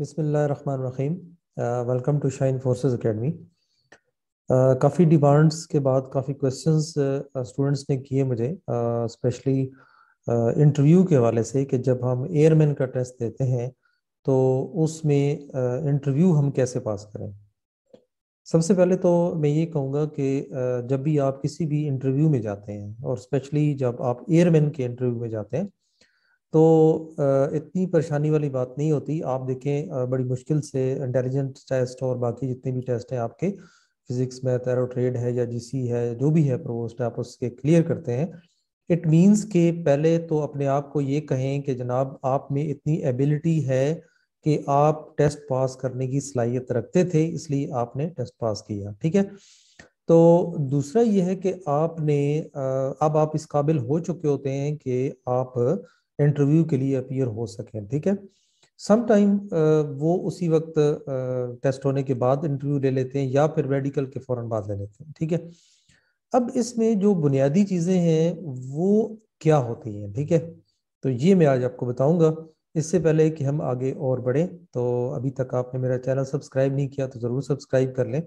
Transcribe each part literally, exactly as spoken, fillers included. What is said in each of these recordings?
बिस्मिल्लाहिर्रहमानिर्रहीम। Welcome to shine forces academy. काफ़ी demands के बाद काफ़ी क्वेश्चंस स्टूडेंट्स ने किए मुझे, स्पेशली इंटरव्यू के हवाले से कि जब हम एयरमैन का टेस्ट देते हैं तो उसमें इंटरव्यू हम कैसे पास करें। सबसे पहले तो मैं ये कहूँगा कि जब भी आप किसी भी इंटरव्यू में जाते हैं और स्पेशली जब आप एयरमैन के इंटरव्यू में जाते हैं तो इतनी परेशानी वाली बात नहीं होती। आप देखें, बड़ी मुश्किल से इंटेलिजेंस टेस्ट और बाकी जितने भी टेस्ट हैं आपके, फिज़िक्स मैथ एरो ट्रेड है या जीसी है, जो भी है प्रोस्ट आप उसके क्लियर करते हैं। इट मींस के पहले तो अपने आप को ये कहें कि जनाब आप में इतनी एबिलिटी है कि आप टेस्ट पास करने की सलाहियत रखते थे, इसलिए आपने टेस्ट पास किया। ठीक है। तो दूसरा ये है कि आपने अब आप इस काबिल हो चुके होते हैं कि आप इंटरव्यू के लिए अपीयर हो सकें। ठीक है। समटाइम वो उसी वक्त टेस्ट होने के बाद इंटरव्यू ले लेते हैं या फिर मेडिकल के फ़ौरन बाद ले लेते हैं। ठीक है। अब इसमें जो बुनियादी चीज़ें हैं वो क्या होती हैं, ठीक है, तो ये मैं आज आपको बताऊंगा। इससे पहले कि हम आगे और बढ़ें, तो अभी तक आपने मेरा चैनल सब्सक्राइब नहीं किया तो ज़रूर सब्सक्राइब कर लें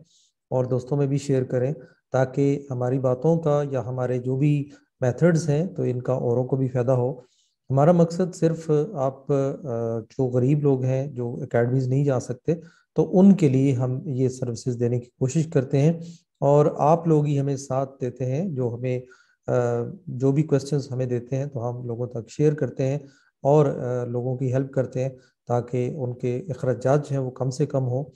और दोस्तों में भी शेयर करें ताकि हमारी बातों का या हमारे जो भी मैथड्स हैं तो इनका औरों को भी फ़ायदा हो। हमारा मकसद सिर्फ आप जो गरीब लोग हैं जो एकेडमीज नहीं जा सकते तो उनके लिए हम ये सर्विसेज देने की कोशिश करते हैं और आप लोग ही हमें साथ देते हैं, जो हमें जो भी क्वेश्चंस हमें देते हैं तो हम लोगों तक शेयर करते हैं और लोगों की हेल्प करते हैं ताकि उनके अखराजात जो हैं वो कम से कम हो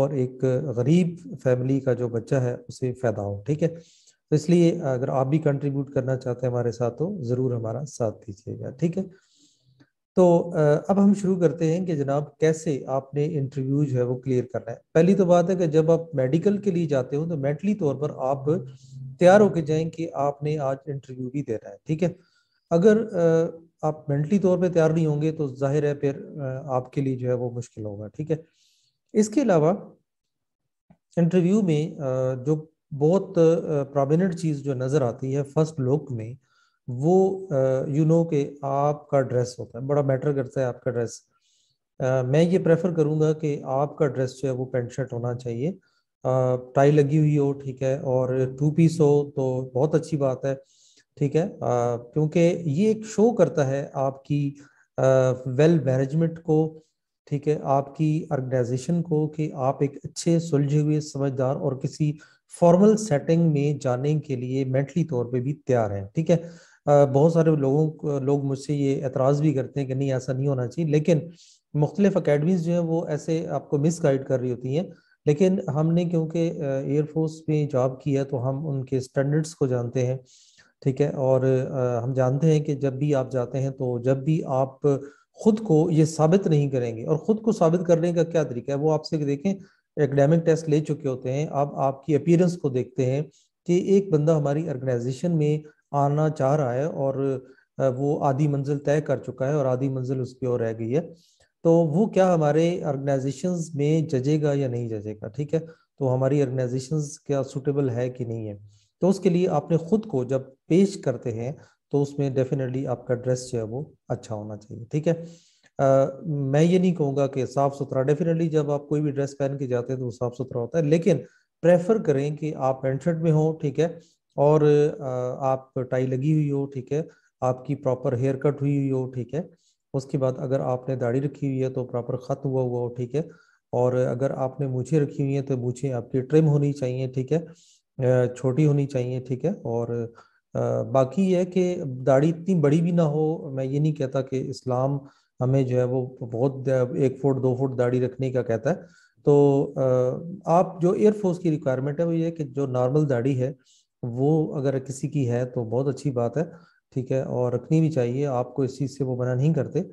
और एक गरीब फैमिली का जो बच्चा है उसे फ़ायदा हो। ठीक है। तो इसलिए अगर आप भी कंट्रीब्यूट करना चाहते हैं हमारे साथ तो ज़रूर हमारा साथ दीजिएगा। ठीक है। तो अब हम शुरू करते हैं कि जनाब कैसे आपने इंटरव्यू जो है वो क्लियर करना है। पहली तो बात है कि जब आप मेडिकल के लिए जाते हो तो मेंटली तौर पर आप तैयार होके जाएं कि आपने आज इंटरव्यू भी देना है। ठीक है। अगर आप मेंटली तौर पर तैयार नहीं होंगे तो जाहिर है फिर आपके लिए जो है वो मुश्किल होगा। ठीक है। इसके अलावा इंटरव्यू में जो बहुत प्रोमिनेंट चीज़ जो नज़र आती है फर्स्ट लुक में, वो यू नो के आपका ड्रेस होता है, बड़ा मैटर करता है आपका ड्रेस। आ, मैं ये प्रेफर करूँगा कि आपका ड्रेस जो है वो पेंट शर्ट होना चाहिए, टाई लगी हुई हो, ठीक है, और टू पीस हो तो बहुत अच्छी बात है। ठीक है। क्योंकि ये एक शो करता है आपकी वेल मैनेजमेंट को, ठीक है, आपकी ऑर्गेनाइजेशन को कि आप एक अच्छे सुलझे हुए समझदार और किसी फॉर्मल सेटिंग में जाने के लिए मेंटली तौर पे भी तैयार हैं। ठीक है। आ, बहुत सारे लोगों लोग मुझसे ये एतराज़ भी करते हैं कि नहीं ऐसा नहीं होना चाहिए, लेकिन मुख्तलिफ अकेडमीज़ जो हैं वो ऐसे आपको मिसगाइड कर रही होती हैं। लेकिन हमने क्योंकि एयरफोर्स में जॉब की है तो हम उनके स्टैंडर्ड्स को जानते हैं। ठीक है। और आ, हम जानते हैं कि जब भी आप जाते हैं तो जब भी आप ख़ुद को ये साबित नहीं करेंगे, और ख़ुद को साबित करने का क्या तरीका है वो आपसे देखें, एकेडमिक टेस्ट ले चुके होते हैं, आप आपकी अपीयरेंस को देखते हैं कि एक बंदा हमारी ऑर्गेनाइजेशन में आना चाह रहा है और वो आधी मंजिल तय कर चुका है और आधी मंजिल उस पर और रह गई है, तो वो क्या हमारे ऑर्गेनाइजेशंस में जजेगा या नहीं जजेगा। ठीक है। तो हमारी ऑर्गेनाइजेशंस क्या सूटेबल है कि नहीं है, तो उसके लिए आपने ख़ुद को जब पेश करते हैं तो उसमें डेफिनेटली आपका ड्रेस जो है वो अच्छा होना चाहिए। ठीक है। आ, मैं ये नहीं कहूँगा कि साफ़ सुथरा, डेफिनेटली जब आप कोई भी ड्रेस पहन के जाते हैं तो वो साफ़ सुथरा होता है, लेकिन प्रेफर करें कि आप पेंट शर्ट में हो, ठीक है, और आ, आप टाई लगी हुई हो, ठीक है, आपकी प्रॉपर हेयर कट हुई हुई हो, ठीक है, उसके बाद अगर आपने दाढ़ी रखी हुई है तो प्रॉपर खत हुआ हुआ हो, ठीक है, और अगर आपने मूछें रखी हुई हैं तो मूछें आपकी ट्रिम होनी चाहिए, ठीक है, छोटी होनी चाहिए, ठीक है, और आ, बाकी है कि दाढ़ी इतनी बड़ी भी ना हो। मैं ये नहीं कहता कि इस्लाम हमें जो है वो बहुत एक फुट दो फुट दाढ़ी रखने का कहता है, तो आप जो एयरफोर्स की रिक्वायरमेंट है वो ये है कि जो नॉर्मल दाढ़ी है वो अगर किसी की है तो बहुत अच्छी बात है, ठीक है, और रखनी भी चाहिए, आपको इस चीज़ से वो मना नहीं करते।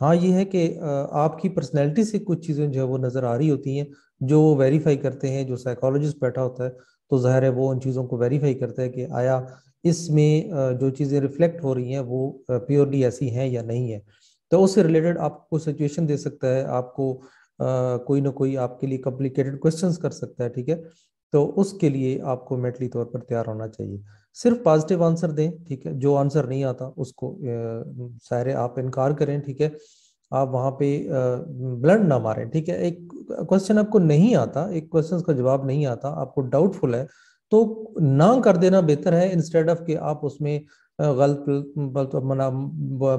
हाँ, ये है कि आपकी पर्सनैलिटी से कुछ चीज़ें जो है वो नज़र आ रही होती हैं जो वेरीफाई करते हैं, जो साइकोलॉजिस्ट बैठा होता है तो ज़ाहिर है वो उन चीज़ों को वेरीफाई करता है कि आया इसमें जो चीज़ें रिफ्लेक्ट हो रही हैं वो प्योरली ऐसी हैं या नहीं है, तो उससे रिलेटेड आपको सिचुएशन दे सकता है, आपको आ, कोई ना कोई आपके लिए कॉम्प्लिकेटेड क्वेश्चंस कर सकता है। ठीक है। तो उसके लिए आपको मेंटली तौर पर तैयार होना चाहिए। सिर्फ पॉजिटिव आंसर दें, ठीक है, जो आंसर नहीं आता उसको सारे आप इनकार करें, ठीक है, आप वहाँ पे ब्लंट ना मारें, ठीक है। एक क्वेश्चन आपको नहीं आता, एक क्वेश्चन का जवाब नहीं आता, आपको डाउटफुल है, तो ना कर देना बेहतर है, इंस्टेड ऑफ कि आप उसमें गलत गलत मना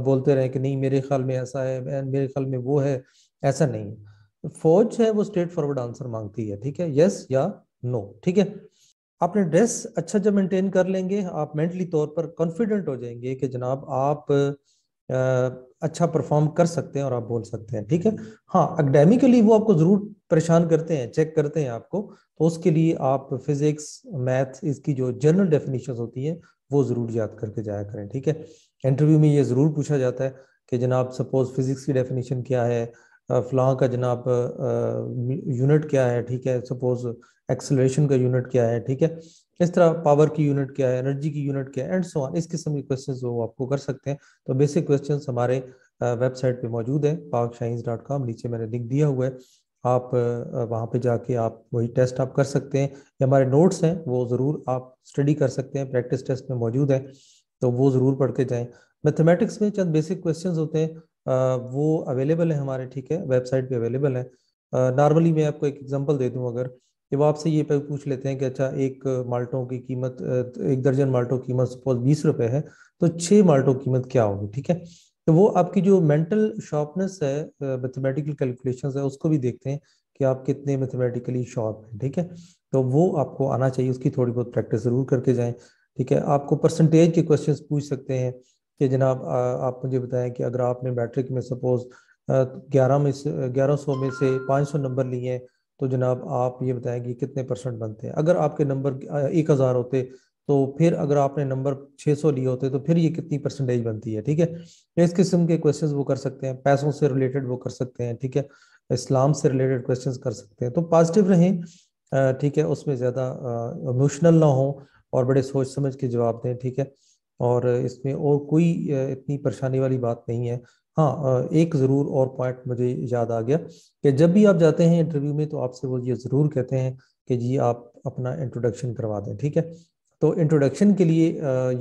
बोलते रहे कि नहीं मेरे ख्याल में ऐसा है, मेरे ख्याल में वो है, ऐसा नहीं है। फौज है वो स्ट्रेट फॉरवर्ड आंसर मांगती है, ठीक है, यस या नो, ठीक है। आपने ड्रेस अच्छा जब मेंटेन कर लेंगे, आप मेंटली तौर पर कॉन्फिडेंट हो जाएंगे कि जनाब आप अच्छा परफॉर्म कर सकते हैं और आप बोल सकते हैं, ठीक है। हाँ, एकेडमिकली वो आपको जरूर परेशान करते हैं, चेक करते हैं आपको, तो उसके लिए आप फिजिक्स, मैथ, इसकी जो जनरल डेफिनेशन होती हैं वो जरूर याद करके जाया करें, ठीक है। इंटरव्यू में ये जरूर पूछा जाता है कि जनाब सपोज फिजिक्स की डेफिनेशन क्या है, फलां का जनाब यूनिट क्या है, ठीक है, सपोज एक्सेलरेशन का यूनिट क्या है, ठीक है, इस तरह पावर की यूनिट क्या है, एनर्जी की यूनिट क्या है, एंड सो ऑन। इस किस्म के क्वेश्चंस वो आपको कर सकते हैं। तो बेसिक क्वेश्चंस हमारे वेबसाइट पे मौजूद है, पाक शाहीन्स डॉट कॉम, नीचे मैंने लिंक दिया हुआ है, आप वहाँ पे जाके आप वही टेस्ट आप कर सकते हैं। हमारे नोट्स हैं वो ज़रूर आप स्टडी कर सकते हैं, प्रैक्टिस टेस्ट में मौजूद है, तो वो ज़रूर पढ़ के जाएँ। मैथमेटिक्स में चंद बेसिक क्वेश्चन होते हैं, आ, वो अवेलेबल है हमारे, ठीक है, वेबसाइट पे अवेलेबल है। नॉर्मली मैं आपको एक एग्जांपल दे दूं, अगर जब आपसे ये पूछ लेते हैं कि अच्छा एक माल्टों की कीमत, एक दर्जन माल्टों की कीमत सपोज बीस रुपए है, तो छः माल्टों की कीमत क्या होगी, ठीक है, तो वो आपकी जो मेंटल शार्पनेस है, मैथमेटिकल कैलकुलेशंस है, उसको भी देखते हैं कि आप कितने मैथमेटिकली शार्प हैं, ठीक है, तो वो आपको आना चाहिए, उसकी थोड़ी बहुत प्रैक्टिस जरूर करके जाएँ, ठीक है। आपको परसेंटेज के क्वेश्चन पूछ सकते हैं कि जनाब आप मुझे बताएं कि अगर आपने मैट्रिक में सपोज ग्यारह में से ग्यारह सौ में से पाँच सौ नंबर लिए हैं, तो जनाब आप ये बताएं कि कितने परसेंट बनते हैं। अगर आपके नंबर एक हज़ार होते तो फिर अगर आपने नंबर छः सौ लिए होते तो फिर ये कितनी परसेंटेज बनती है, ठीक है। इस किस्म के क्वेश्चंस वो कर सकते हैं, पैसों से रिलेटेड वो कर सकते हैं, ठीक है, इस्लाम से रिलेटेड क्वेश्चन कर सकते हैं। तो पॉजिटिव रहें, ठीक है, उसमें ज़्यादा इमोशनल ना हो और बड़े सोच समझ के जवाब दें, ठीक है, और इसमें और कोई इतनी परेशानी वाली बात नहीं है। हाँ, एक ज़रूर और पॉइंट मुझे याद आ गया कि जब भी आप जाते हैं इंटरव्यू में तो आपसे वो ये ज़रूर कहते हैं कि जी आप अपना इंट्रोडक्शन करवा दें, ठीक है, तो इंट्रोडक्शन के लिए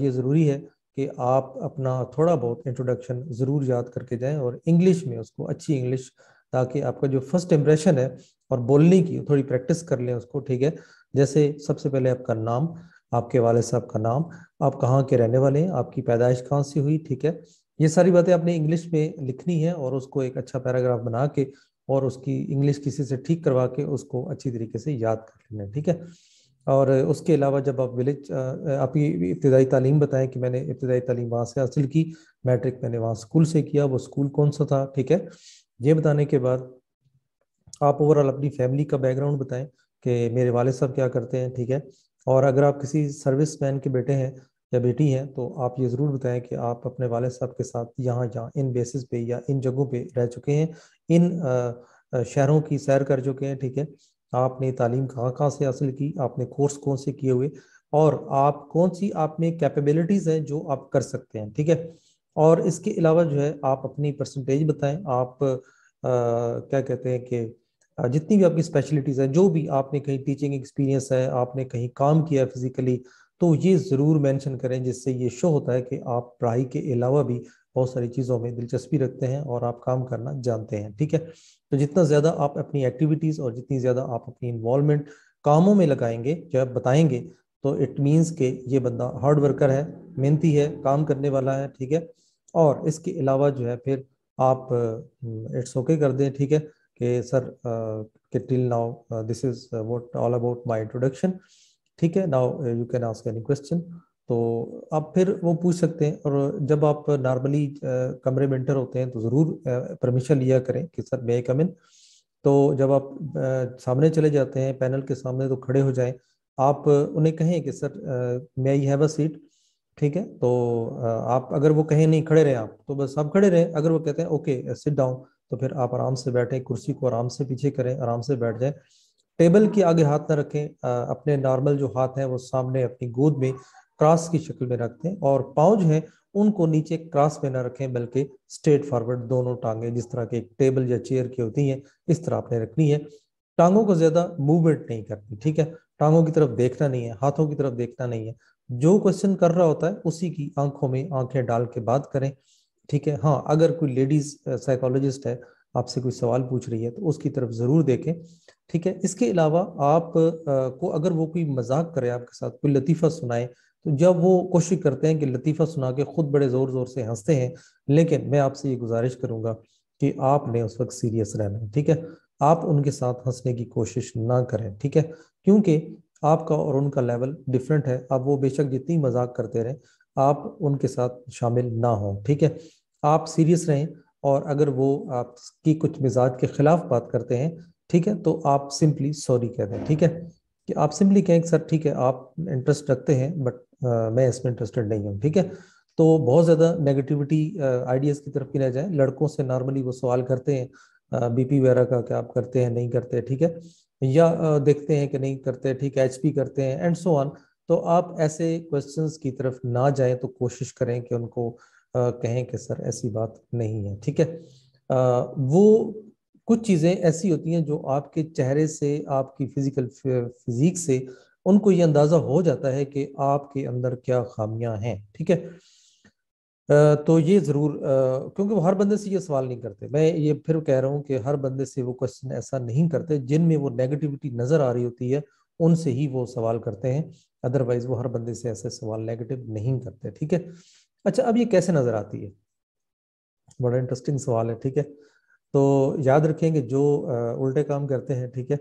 ये ज़रूरी है कि आप अपना थोड़ा बहुत इंट्रोडक्शन ज़रूर याद करके जाएँ, और इंग्लिश में उसको अच्छी इंग्लिश, ताकि आपका जो फर्स्ट इम्प्रेशन है, और बोलने की थोड़ी प्रैक्टिस कर लें उसको, ठीक है। जैसे सबसे पहले आपका नाम, आपके वाले साहब का नाम, आप कहाँ के रहने वाले हैं, आपकी पैदाइश कहाँ से हुई, ठीक है, ये सारी बातें आपने इंग्लिश में लिखनी है, और उसको एक अच्छा पैराग्राफ बना के और उसकी इंग्लिश किसी से ठीक करवा के उसको अच्छी तरीके से याद कर लेना, ठीक है। और उसके अलावा जब आप विलेज आपकी इब्तदाई तालीम बताएं कि मैंने इब्तदाई तालीम वहाँ से हासिल की, मैट्रिक मैंने वहाँ स्कूल से किया, वो स्कूल कौन सा था, ठीक है, ये बताने के बाद आप ओवरऑल अपनी फैमिली का बैकग्राउंड बताएं कि मेरे वाले साहब क्या करते हैं, ठीक है, और अगर आप किसी सर्विस मैन के बेटे हैं या बेटी हैं तो आप ये ज़रूर बताएं कि आप अपने वाले साहब के साथ यहाँ यहाँ इन बेसिस पे या इन जगहों पे रह चुके हैं, इन शहरों की सैर कर चुके हैं, ठीक है, आपने तालीम कहाँ कहाँ से हासिल की, आपने कोर्स कौन से किए हुए, और आप कौन सी आप में कैपेबिलिटीज़ हैं जो आप कर सकते हैं, ठीक है। और इसके अलावा जो है आप अपनी परसेंटेज बताएँ, आप आ, क्या कहते हैं कि जितनी भी आपकी स्पेशलिटीज़ है, जो भी आपने कहीं टीचिंग एक्सपीरियंस है, आपने कहीं काम किया है फिजिकली, तो ये ज़रूर मेंशन करें, जिससे ये शो होता है कि आप पढ़ाई के अलावा भी बहुत सारी चीज़ों में दिलचस्पी रखते हैं और आप काम करना जानते हैं, ठीक है। तो जितना ज़्यादा आप अपनी एक्टिविटीज़ और जितनी ज़्यादा आप अपनी इन्वॉल्वमेंट कामों में लगाएंगे, जब बताएंगे, तो इट मीन्स के ये बंदा हार्ड वर्कर है, मेहनती है, काम करने वाला है, ठीक है। और इसके अलावा जो है फिर आप इट्स ओके कर दें, ठीक है, कि सर कि till now this is what all about my introduction, ठीक है, now you can ask any question, तो आप फिर वो पूछ सकते हैं। और जब आप नॉर्मली uh, कमरे में एंटर होते हैं तो ज़रूर परमिशन uh, लिया करें कि सर मे आई कम इन, तो जब आप uh, सामने चले जाते हैं पैनल के सामने, तो खड़े हो जाएं, आप uh, उन्हें कहें कि sir may I have a seat, ठीक है, तो uh, आप अगर वो कहें नहीं खड़े रहें आप, तो बस आप खड़े रहें, अगर वो कहते हैं ओके सिट डाउन, तो फिर आप आराम से बैठें, कुर्सी को आराम से पीछे करें, आराम से बैठ जाएं, टेबल के आगे हाथ ना रखें, अपने नॉर्मल जो हाथ हैं वो सामने अपनी गोद में क्रॉस की शक्ल में रखते हैं, और पाँव जो हैं उनको नीचे क्रॉस में ना रखें, बल्कि स्ट्रेट फॉरवर्ड, दोनों टांगे जिस तरह के टेबल या चेयर की होती हैं इस तरह आपने रखनी है, टांगों को ज़्यादा मूवमेंट नहीं करनी, ठीक है, टांगों की तरफ देखना नहीं है, हाथों की तरफ देखना नहीं है, जो क्वेश्चन कर रहा होता है उसी की आंखों में आंखें डाल के बात करें, ठीक है। हाँ, अगर कोई लेडीज साइकोलॉजिस्ट है आपसे कोई सवाल पूछ रही है तो उसकी तरफ ज़रूर देखें, ठीक है। इसके अलावा आप आ, को अगर वो कोई मजाक करे आपके साथ, कोई लतीफ़ा सुनाए, तो जब वो कोशिश करते हैं कि लतीफ़ा सुना के ख़ुद बड़े ज़ोर ज़ोर से हंसते हैं, लेकिन मैं आपसे ये गुजारिश करूँगा कि आपने उस वक्त सीरियस रहना है, ठीक है। आप उनके साथ हंसने की कोशिश ना करें, ठीक है, क्योंकि आपका और उनका लेवल डिफरेंट है। आप वो बेशक जितनी मजाक करते रहें, आप उनके साथ शामिल ना हों, ठीक है। आप सीरियस रहें, और अगर वो आपकी कुछ मिजाज के ख़िलाफ़ बात करते हैं, ठीक है, तो आप सिंपली सॉरी कह दें, ठीक है, कि आप सिंपली कहें सर ठीक है आप इंटरेस्ट रखते हैं बट आ, मैं इसमें इंटरेस्टेड नहीं हूँ, ठीक है। तो बहुत ज़्यादा नेगेटिविटी आइडियाज़ की तरफ ना जाए। लड़कों से नॉर्मली वो सवाल करते हैं बीपी वगैरह का कि आप करते हैं नहीं करते, ठीक है, या आ, देखते हैं कि नहीं करते, ठीक है, एच पी करते हैं एंड सो ऑन। तो आप ऐसे क्वेश्चंस की तरफ ना जाएं, तो कोशिश करें कि उनको आ, कहें कि सर ऐसी बात नहीं है, ठीक है। आ, वो कुछ चीज़ें ऐसी होती हैं जो आपके चेहरे से, आपकी फिजिकल फिजिक से उनको ये अंदाज़ा हो जाता है कि आपके अंदर क्या खामियां हैं, ठीक है। आ, तो ये ज़रूर, क्योंकि वो हर बंदे से ये सवाल नहीं करते, मैं ये फिर कह रहा हूँ कि हर बंदे से वो क्वेश्चन ऐसा नहीं करते। जिनमें वो नेगेटिविटी नज़र आ रही होती है उनसे ही वो सवाल करते हैं, अदरवाइज वो हर बंदे से ऐसे सवाल नेगेटिव नहीं करते, ठीक है। अच्छा, अब ये कैसे नज़र आती है, बड़ा इंटरेस्टिंग सवाल है, ठीक है। तो याद रखेंगे जो उल्टे काम करते हैं, ठीक है,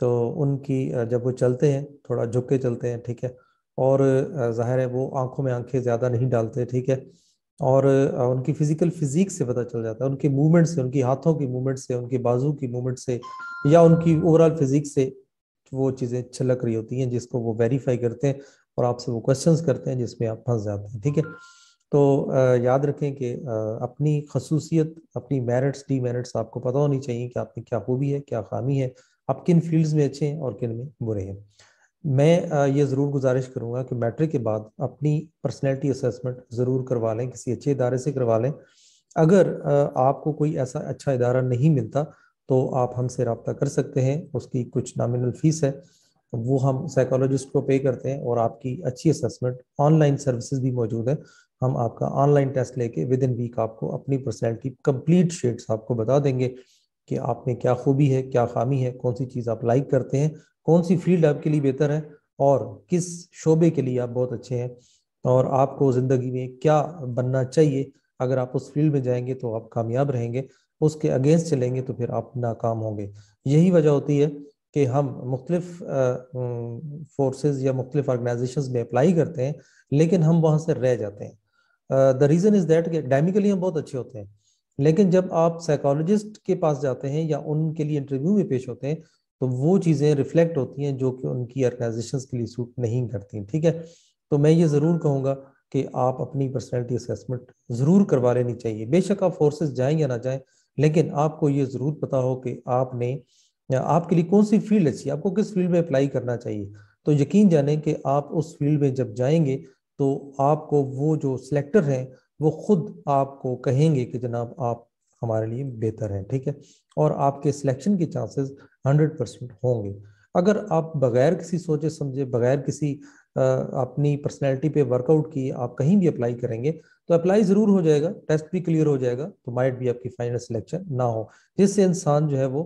तो उनकी जब वो चलते हैं थोड़ा झुक के चलते हैं, ठीक है, और ज़ाहिर है वो आंखों में आंखें ज़्यादा नहीं डालते, ठीक है, और उनकी फिजिकल फिजिक से पता चल जाता है, उनके मूवमेंट से, उनकी हाथों की मूवमेंट से, उनके बाजू की मूवमेंट से, या उनकी ओवरऑल फिजिक से वो चीज़ें छलक रही होती हैं जिसको वो वेरीफाई करते हैं, और आपसे वो क्वेश्चंस करते हैं जिसमें आप फंस जाते हैं, ठीक है। तो याद रखें कि अपनी खसूसियत, अपनी मेरिट्स डीमेरिट्स आपको पता होनी चाहिए कि आपकी क्या खूबी है, क्या खामी है, आप किन फील्ड्स में अच्छे हैं और किन में बुरे हैं। मैं ये ज़रूर गुजारिश करूँगा कि मैट्रिक के बाद अपनी पर्सनैलिटी असेसमेंट ज़रूर करवा लें, किसी अच्छे इदारे से करवा लें। अगर आपको कोई ऐसा अच्छा इदारा नहीं मिलता तो आप हमसे रब्ता कर सकते हैं, उसकी कुछ नॉमिनल फ़ीस है, वो हम साइकोलॉजिस्ट को पे करते हैं, और आपकी अच्छी असेसमेंट ऑनलाइन सर्विसेज भी मौजूद है। हम आपका ऑनलाइन टेस्ट लेके विद इन वीक आपको अपनी पर्सनैलिटी कंप्लीट शेड्स आपको बता देंगे कि आप में क्या खूबी है, क्या खामी है, कौन सी चीज़ आप लाइक करते हैं, कौन सी फील्ड आपके लिए बेहतर है, और किस शोबे के लिए आप बहुत अच्छे हैं, और आपको ज़िंदगी में क्या बनना चाहिए। अगर आप उस फील्ड में जाएंगे तो आप कामयाब रहेंगे, उसके अगेंस्ट चलेंगे तो फिर आप नाकाम होंगे। यही वजह होती है कि हम मुख्तलिफ फोर्सेस या मुख्तलिफ ऑर्गेनाइजेशंस में अप्लाई करते हैं, लेकिन हम वहाँ से रह जाते हैं। द रीज़न इज़ दैट कि एकेडमिकली हम बहुत अच्छे होते हैं, लेकिन जब आप साइकोलॉजिस्ट के पास जाते हैं या उनके लिए इंटरव्यू में पेश होते हैं तो वो चीज़ें रिफ्लेक्ट होती हैं जो कि उनकी ऑर्गेनाइजेशंस के लिए सूट नहीं करती, ठीक है। तो मैं ये ज़रूर कहूँगा कि आप अपनी पर्सनैलिटी असेसमेंट ज़रूर करवा लेनी चाहिए। बेशक आप फोर्सेस जाएँ या ना जाएँ, लेकिन आपको ये ज़रूर पता हो कि आपने आपके लिए कौन सी फील्ड अच्छी है, आपको किस फील्ड में अप्लाई करना चाहिए। तो यकीन जाने कि आप उस फील्ड में जब जाएंगे तो आपको वो जो सिलेक्टर हैं वो खुद आपको कहेंगे कि जनाब आप हमारे लिए बेहतर हैं, ठीक है, और आपके सिलेक्शन के चांसेस हंड्रेड परसेंट होंगे। अगर आप बगैर किसी सोचे समझे, बगैर किसी आ, अपनी पर्सनैलिटी पे वर्कआउट किए आप कहीं भी अप्लाई करेंगे तो अप्लाई ज़रूर हो जाएगा, टेस्ट भी क्लियर हो जाएगा, तो माइट भी आपकी फाइनल सिलेक्शन ना हो, जिससे इंसान जो है वो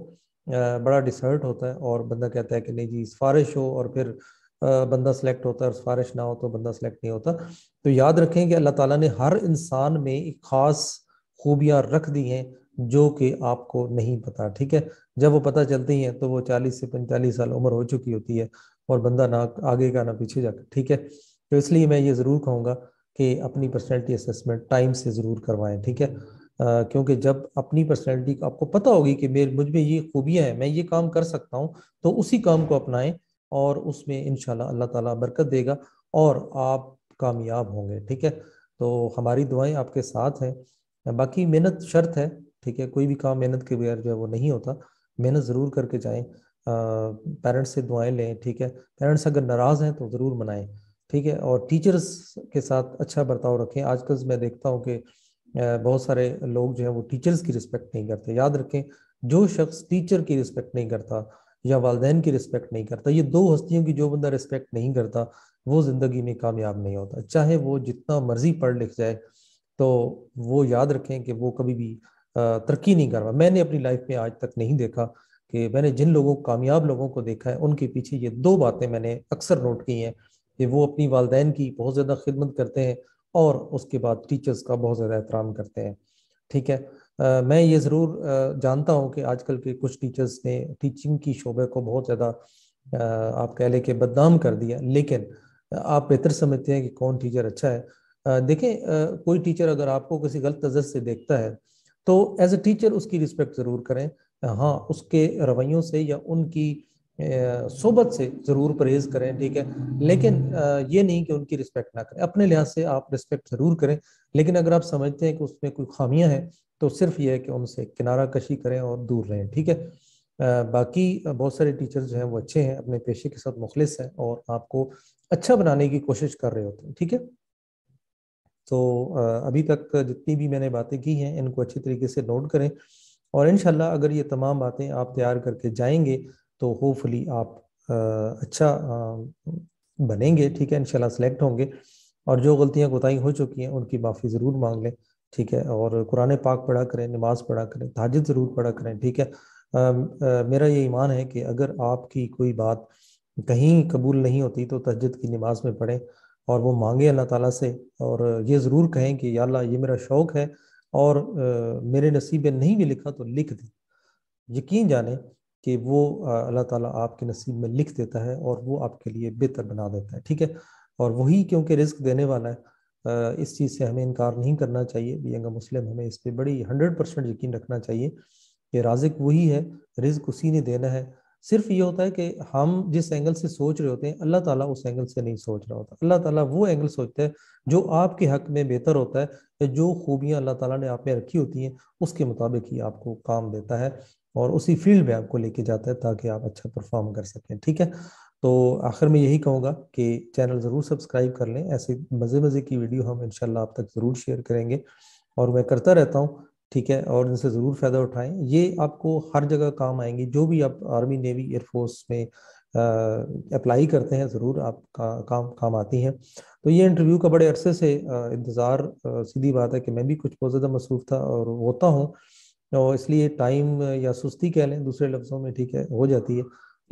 बड़ा डिसहर्ट होता है, और बंदा कहता है कि नहीं जी सिफारिश हो, और फिर बंदा सिलेक्ट होता है, और सिफारिश ना हो तो बंदा सिलेक्ट नहीं होता। तो याद रखें कि अल्लाह ताला ने हर इंसान में एक ख़ास खूबियाँ रख दी हैं जो कि आपको नहीं पता, ठीक है। जब वो पता चलती हैं तो वो चालीस से पैंतालीस साल उम्र हो चुकी होती है, और बंदा ना आगे का ना पीछे जाकर, ठीक है। तो इसलिए मैं ये ज़रूर कहूँगा कि अपनी पर्सनैलिटी असेसमेंट टाइम से ज़रूर करवाएं, ठीक है, क्योंकि जब अपनी पर्सनैलिटी को आपको पता होगी कि मेरे मुझ में ये खूबियाँ हैं, मैं ये काम कर सकता हूँ, तो उसी काम को अपनाएं, और उसमें इंशाल्लाह अल्लाह ताला बरकत देगा और आप कामयाब होंगे, ठीक है। तो हमारी दुआएं आपके साथ हैं, बाकी मेहनत शर्त है, ठीक है, कोई भी काम मेहनत के बगैर जो है वो नहीं होता, मेहनत ज़रूर करके जाएँ। पेरेंट्स से दुआएं लें, ठीक है, पेरेंट्स अगर नाराज़ हैं तो ज़रूर मनाएं, ठीक है, और टीचर्स के साथ अच्छा बर्ताव रखें। आजकल मैं देखता हूँ कि बहुत सारे लोग जो हैं वो टीचर्स की रिस्पेक्ट नहीं करते। याद रखें, जो शख्स टीचर की रिस्पेक्ट नहीं करता या वालदैन की रिस्पेक्ट नहीं करता, ये दो हस्तियों की जो बंदा रिस्पेक्ट नहीं करता वो ज़िंदगी में कामयाब नहीं होता, चाहे वो जितना मर्जी पढ़ लिख जाए, तो वो याद रखें कि वो कभी भी तरक्की नहीं कर रहा। मैंने अपनी लाइफ में आज तक नहीं देखा कि मैंने जिन लोगों कामयाब लोगों को देखा है उनके पीछे ये दो बातें मैंने अक्सर नोट की हैं कि वो अपनी वालदैन की बहुत ज़्यादा खिदमत करते हैं और उसके बाद टीचर्स का बहुत ज़्यादा एहतराम करते हैं। ठीक है, आ, मैं ये ज़रूर जानता हूँ कि आजकल के कुछ टीचर्स ने टीचिंग की शोबे को बहुत ज़्यादा आप कह लें कि बदनाम कर दिया, लेकिन आप बेहतर समझते हैं कि कौन टीचर अच्छा है। आ, देखें, आ, कोई टीचर अगर आपको किसी गलत नज़र से देखता है तो एज ए टीचर उसकी रिस्पेक्ट ज़रूर करें। हाँ, उसके रवैयों से या उनकी सोबत से ज़रूर परहेज़ करें, ठीक है, लेकिन ये नहीं कि उनकी रिस्पेक्ट ना करें। अपने लिहाज से आप रिस्पेक्ट ज़रूर करें, लेकिन अगर आप समझते हैं कि उसमें कोई खामियां हैं तो सिर्फ ये है कि उनसे किनारा कशी करें और दूर रहें। ठीक है, बाकी बहुत सारे टीचर्स जो हैं वो अच्छे हैं, अपने पेशे के साथ मुखलिस हैं और आपको अच्छा बनाने की कोशिश कर रहे होते हैं। ठीक है, तो अभी तक जितनी भी मैंने बातें की हैं इनको अच्छे तरीके से नोट करें और इंशाल्लाह अगर ये तमाम बातें आप तैयार करके जाएंगे तो होपफुली आप अच्छा बनेंगे। ठीक है, इंशाल्लाह सेलेक्ट होंगे और जो गलतियां कोताही हो चुकी हैं उनकी माफ़ी ज़रूर मांग लें। ठीक है, और कुरान पाक पढ़ा करें, नमाज पढ़ा करें, तहज्जुद ज़रूर पढ़ा करें। ठीक है, आ, आ, मेरा ये ईमान है कि अगर आपकी कोई बात कहीं कबूल नहीं होती तो तहज्जुद की नमाज में पढ़ें और वो मांगे अल्लाह ताला से और ये ज़रूर कहें कि या अल्लाह ये मेरा शौक़ है और आ, मेरे नसीब में नहीं भी लिखा तो लिख दें। यकीन जाने कि वो अल्लाह ताला आपके नसीब में लिख देता है और वो आपके लिए बेहतर बना देता है। ठीक है, और वही क्योंकि रिस्क देने वाला है, आ, इस चीज़ से हमें इनकार नहीं करना चाहिए। यंग मुस्लिम हमें इस पर बड़ी हंड्रेड परसेंट यकीन रखना चाहिए कि राज़िक वही है, रिस्क उसी ने देना है। सिर्फ ये होता है कि हम जिस एंगल से सोच रहे होते हैं अल्लाह ताला उस एंगल से नहीं सोच रहा होता। अल्लाह ताला वो एंगल सोचता है जो आपके हक में बेहतर होता है या जो खूबियां अल्लाह ताला ने आप में रखी होती हैं उसके मुताबिक ही आपको काम देता है और उसी फील्ड में आपको लेके जाता है ताकि आप अच्छा परफॉर्म कर सकें। ठीक है, तो आखिर में यही कहूँगा कि चैनल ज़रूर सब्सक्राइब कर लें, ऐसे मज़े मज़े की वीडियो हम इंशाल्लाह आप तक ज़रूर शेयर करेंगे और मैं करता रहता हूँ। ठीक है, और इनसे ज़रूर फ़ायदा उठाएं, ये आपको हर जगह काम आएंगी। जो भी आप आर्मी, नेवी, एयरफोर्स में अप्लाई करते हैं ज़रूर आप का, काम काम आती हैं। तो ये इंटरव्यू का बड़े अरसे से इंतज़ार, सीधी बात है कि मैं भी कुछ बहुत ज़्यादा मसरूफ़ था और होता हूँ, और इसलिए टाइम या सुस्ती कह लें दूसरे लफ्ज़ों में, ठीक है, हो जाती है।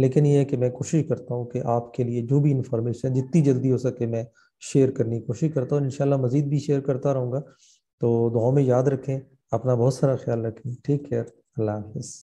लेकिन ये है कि मैं कोशिश करता हूँ कि आपके लिए जो भी इंफॉर्मेशन जितनी जल्दी हो सके मैं शेयर करने की कोशिश करता हूँ। इंशाल्लाह मज़ीद भी शेयर करता रहूँगा। तो दुआओं में याद रखें, अपना बहुत सारा ख्याल रखें। ठीक है, अल्लाह हाफिज़।